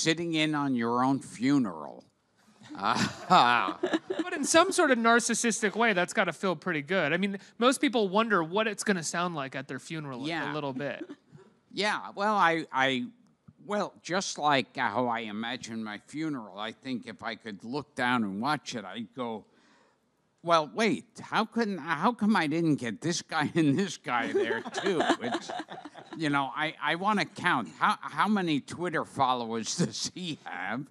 sitting in on your own funeral. But in some sort of narcissistic way, that's got to feel pretty good. I mean, most people wonder what it's going to sound like at their funeral a little bit. Yeah, well, well, just like how I imagine my funeral, I think if I could look down and watch it, I'd go, well, wait, how come I didn't get this guy and this guy there too? It's, you know, I want to count how many Twitter followers does he have?